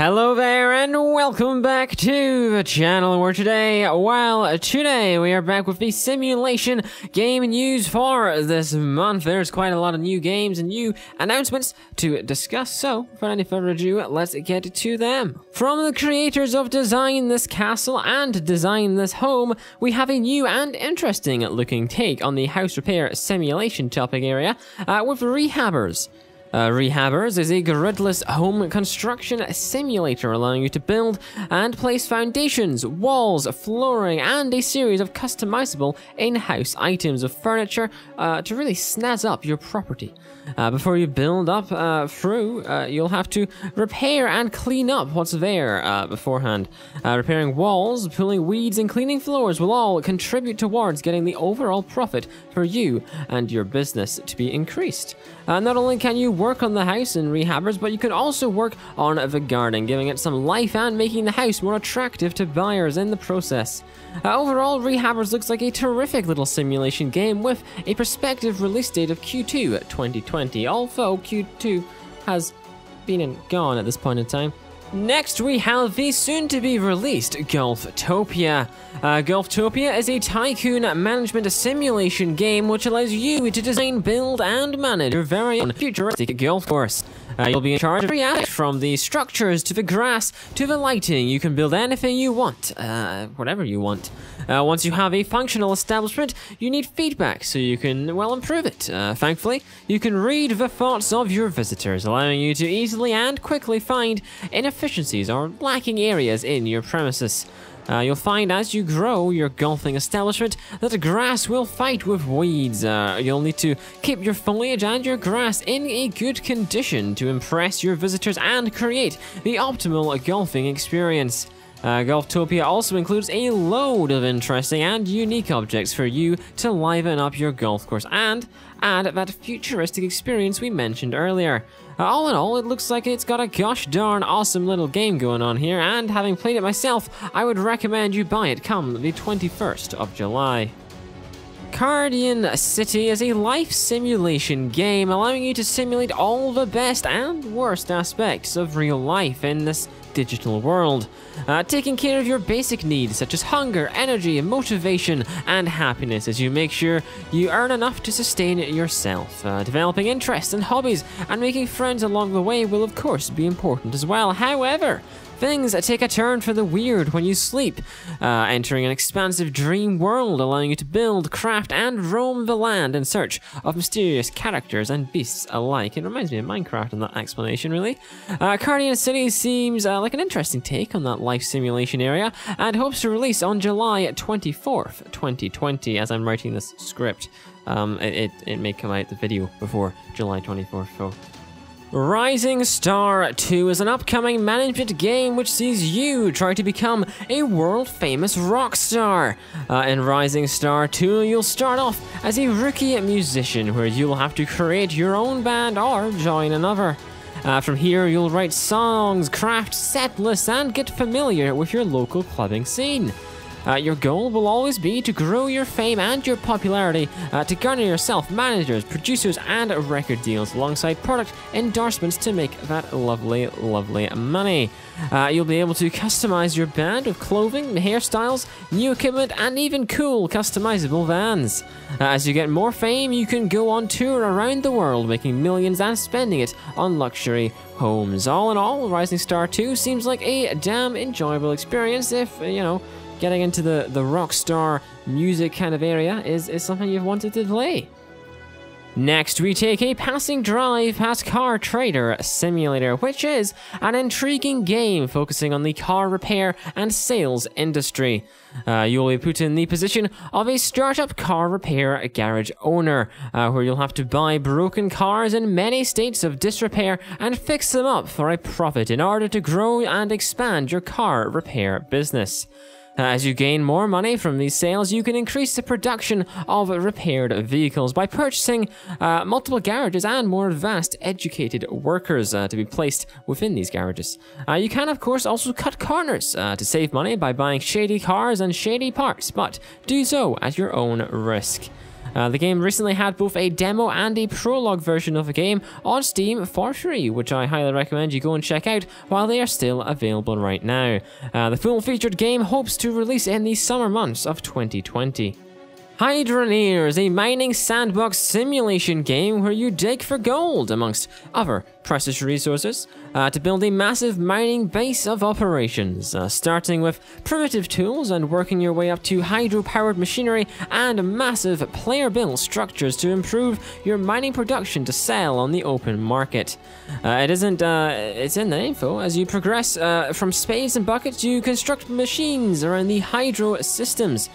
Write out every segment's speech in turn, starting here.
Hello there and welcome back to the channel where today we are back with the simulation game news for this month. There's quite a lot of new games and new announcements to discuss, so without any further ado, let's get to them. From the creators of Design This Castle and Design This Home, we have a new and interesting looking take on the house repair simulation topic area with Rehabbers. Rehabbers is a gridless home construction simulator allowing you to build and place foundations, walls, flooring, and a series of customizable in-house items of furniture to really snazz up your property. Before you build up you'll have to repair and clean up what's there beforehand. Repairing walls, pulling weeds, and cleaning floors will all contribute towards getting the overall profit for you and your business to be increased. Not only can you work on the house in Rehabbers, but you can also work on the garden, giving it some life and making the house more attractive to buyers in the process. Overall, Rehabbers looks like a terrific little simulation game with a prospective release date of Q2 2020, although Q2 has been and gone at this point in time. Next, we have the soon-to-be-released Golftopia. Golftopia is a tycoon management simulation game which allows you to design, build, and manage your very own futuristic golf course. You'll be in charge of every aspect, from the structures to the grass to the lighting. You can build anything you want, whatever you want. Once you have a functional establishment, you need feedback so you can, well, improve it. Thankfully, you can read the thoughts of your visitors, allowing you to easily and quickly find inefficiencies or lacking areas in your premises. You'll find as you grow your golfing establishment that the grass will fight with weeds. You'll need to keep your foliage and your grass in a good condition to impress your visitors and create the optimal golfing experience. Golftopia also includes a load of interesting and unique objects for you to liven up your golf course and add that futuristic experience we mentioned earlier. All in all, it looks like it's got a gosh darn awesome little game going on here, and having played it myself, I would recommend you buy it come the 21st of July. Circadian City is a life simulation game allowing you to simulate all the best and worst aspects of real life in this digital world, taking care of your basic needs such as hunger, energy, motivation, and happiness as you make sure you earn enough to sustain yourself. Developing interests and hobbies and making friends along the way will of course be important as well. However, things take a turn for the weird when you sleep, entering an expansive dream world allowing you to build, craft, and roam the land in search of mysterious characters and beasts alike. It reminds me of Minecraft in that explanation, really. Circadian City seems like an interesting take on that life simulation area, and hopes to release on July 24th, 2020, as I'm writing this script. It may come out the video before July 24th, so... Rising Star 2 is an upcoming management game which sees you try to become a world-famous rock star. In Rising Star 2, you'll start off as a rookie musician where you'll have to create your own band or join another. From here, you'll write songs, craft set lists, and get familiar with your local clubbing scene. Your goal will always be to grow your fame and your popularity, to garner yourself managers, producers, and record deals alongside product endorsements to make that lovely, lovely money. You'll be able to customize your band with clothing, hairstyles, new equipment, and even cool customizable vans. As you get more fame, you can go on tour around the world, making millions and spending it on luxury homes. All in all, Rising Star 2 seems like a damn enjoyable experience if, you know, getting into the rock star music kind of area is something you've wanted to play. Next, we take a passing drive past Car Trader Simulator, which is an intriguing game focusing on the car repair and sales industry. You'll be put in the position of a startup car repair garage owner, where you'll have to buy broken cars in many states of disrepair and fix them up for a profit in order to grow and expand your car repair business. As you gain more money from these sales, you can increase the production of repaired vehicles by purchasing multiple garages and more advanced educated workers to be placed within these garages. You can of course also cut corners to save money by buying shady cars and shady parts, but do so at your own risk. The game recently had both a demo and a prologue version of the game on Steam for free, which I highly recommend you go and check out while they are still available right now. The full-featured game hopes to release in the summer months of 2020. Hydroneer is a mining sandbox simulation game where you dig for gold, amongst other precious resources, to build a massive mining base of operations, starting with primitive tools and working your way up to hydro-powered machinery and massive player-built structures to improve your mining production to sell on the open market. It's in the info. As you progress from spades and buckets, you construct machines around the hydro systems,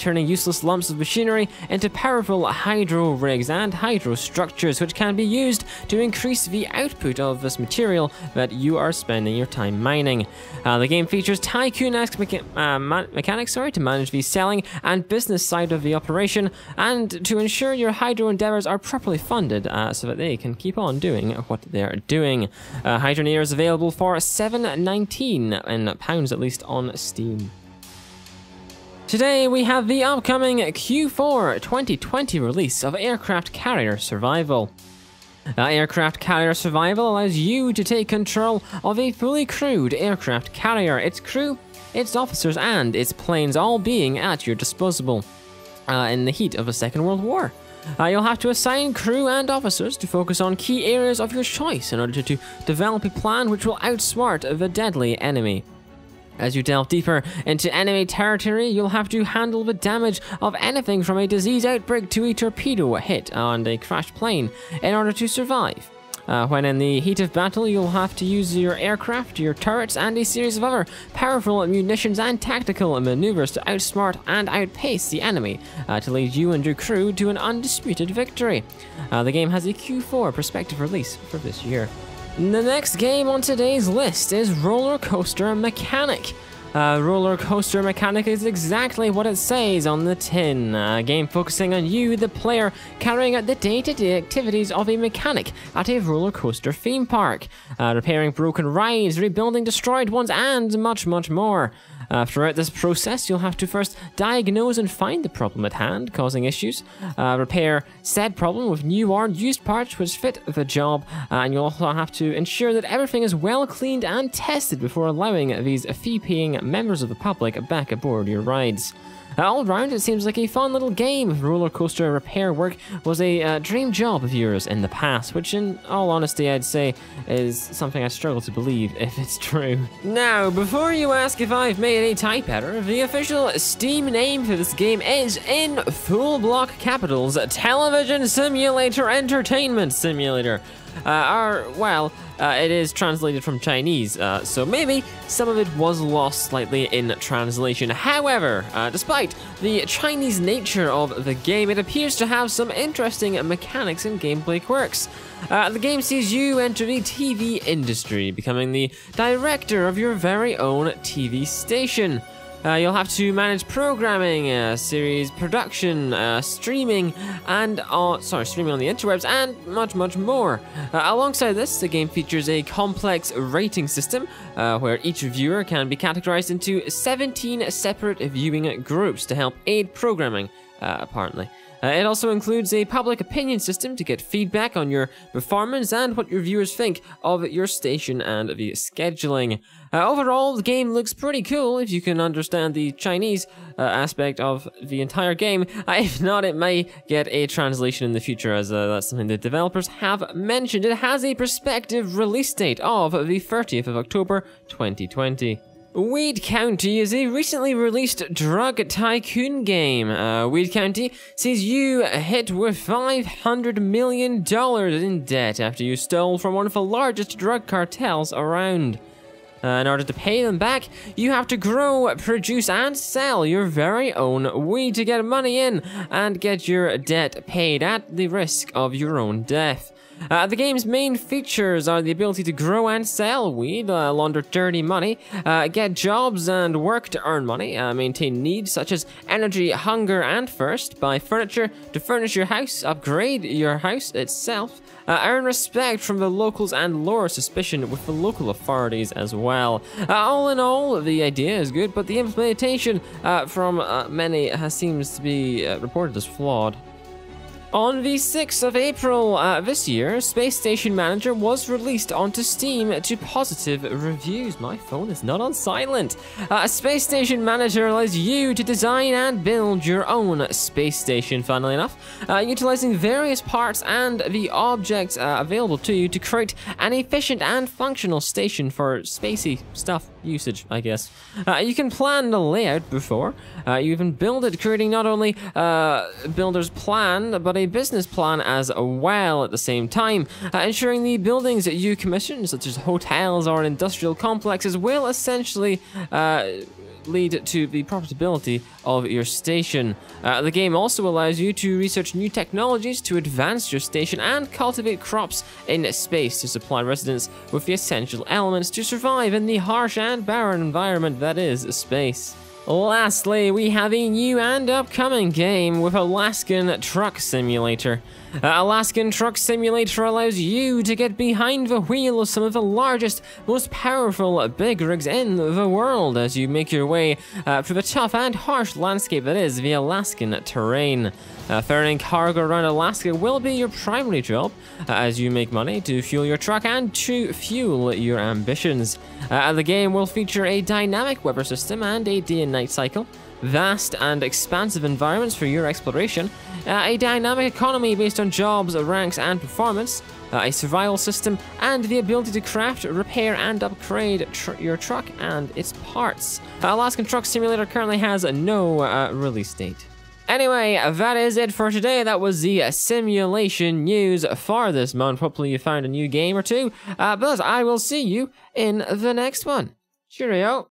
turning useless lumps of machinery into powerful hydro rigs and hydro structures, which can be used to increase the output of this material that you are spending your time mining. The game features tycoon-esque mechanics to manage the selling and business side of the operation and to ensure your hydro endeavors are properly funded so that they can keep on doing what they're doing. Hydroneer is available for £7.19 at least on Steam. Today we have the upcoming Q4 2020 release of Aircraft Carrier Survival. Aircraft Carrier Survival allows you to take control of a fully crewed aircraft carrier, its crew, its officers and its planes all being at your disposal in the heat of the Second World War. You'll have to assign crew and officers to focus on key areas of your choice in order to develop a plan which will outsmart the deadly enemy. As you delve deeper into enemy territory, you'll have to handle the damage of anything from a disease outbreak to a torpedo hit on a crashed plane in order to survive. When in the heat of battle, you'll have to use your aircraft, your turrets, and a series of other powerful munitions and tactical maneuvers to outsmart and outpace the enemy to lead you and your crew to an undisputed victory. The game has a Q4 prospective release for this year. The next game on today's list is Roller Coaster Mechanic. Roller Coaster Mechanic is exactly what it says on the tin. A game focusing on you, the player, carrying out the day-to-day activities of a mechanic at a roller coaster theme park, repairing broken rides, rebuilding destroyed ones, and much, much more. Throughout this process, you'll have to first diagnose and find the problem at hand, causing issues, repair said problem with new or used parts which fit the job, and you'll also have to ensure that everything is well cleaned and tested before allowing these fee-paying members of the public back aboard your rides. All round, it seems like a fun little game. Roller coaster repair work was a dream job of yours in the past, which in all honesty I'd say is something I struggle to believe if it's true. Now, before you ask if I've made any type error, the official Steam name for this game is, in full block capitals, Television Simulator Entertainment Simulator. It is translated from Chinese, so maybe some of it was lost slightly in translation. However, despite the Chinese nature of the game, it appears to have some interesting mechanics and gameplay quirks. The game sees you enter the TV industry, becoming the director of your very own TV station. You'll have to manage programming, series production, streaming, and streaming on the interwebs, and much, much more. Alongside this, the game features a complex rating system where each viewer can be categorized into 17 separate viewing groups to help aid programming, apparently. It also includes a public opinion system to get feedback on your performance and what your viewers think of your station and the scheduling. Overall, the game looks pretty cool if you can understand the Chinese aspect of the entire game. If not, it may get a translation in the future, as that's something the developers have mentioned. It has a prospective release date of the 30th of October 2020. Weed County is a recently released drug tycoon game. Weed County sees you hit with $500 million in debt after you stole from one of the largest drug cartels around. In order to pay them back, you have to grow, produce, and sell your very own weed to get money in and get your debt paid at the risk of your own death. The game's main features are the ability to grow and sell weed, launder dirty money, get jobs and work to earn money, maintain needs such as energy, hunger, and thirst, buy furniture to furnish your house, upgrade your house itself, earn respect from the locals and lower suspicion with the local authorities as well. All in all, the idea is good, but the implementation from many seems to be reported as flawed. On the 6th of April this year, Space Station Manager was released onto Steam to positive reviews. My phone is not on silent. Space Station Manager allows you to design and build your own space station, funnily enough, utilizing various parts and the objects available to you to create an efficient and functional station for spacey stuff usage, I guess. You can plan the layout before you even build it, creating not only builder's plan, but a business plan as well at the same time, ensuring the buildings that you commission, such as hotels or industrial complexes, will essentially lead to the profitability of your station. The game also allows you to research new technologies to advance your station and cultivate crops in space to supply residents with the essential elements to survive in the harsh and barren environment that is space. Lastly, we have a new and upcoming game with Alaskan Truck Simulator. Alaskan Truck Simulator allows you to get behind the wheel of some of the largest, most powerful big rigs in the world as you make your way through the tough and harsh landscape that is the Alaskan terrain. Ferrying cargo around Alaska will be your primary job as you make money to fuel your truck and to fuel your ambitions. The game will feature a dynamic weather system and a day and night cycle, vast and expansive environments for your exploration, a dynamic economy based on jobs, ranks and performance, a survival system, and the ability to craft, repair and upgrade your truck and its parts. Alaskan Truck Simulator currently has no release date. Anyway, that is it for today. That was the simulation news for this month. Hopefully you found a new game or two, but I will see you in the next one. Cheerio!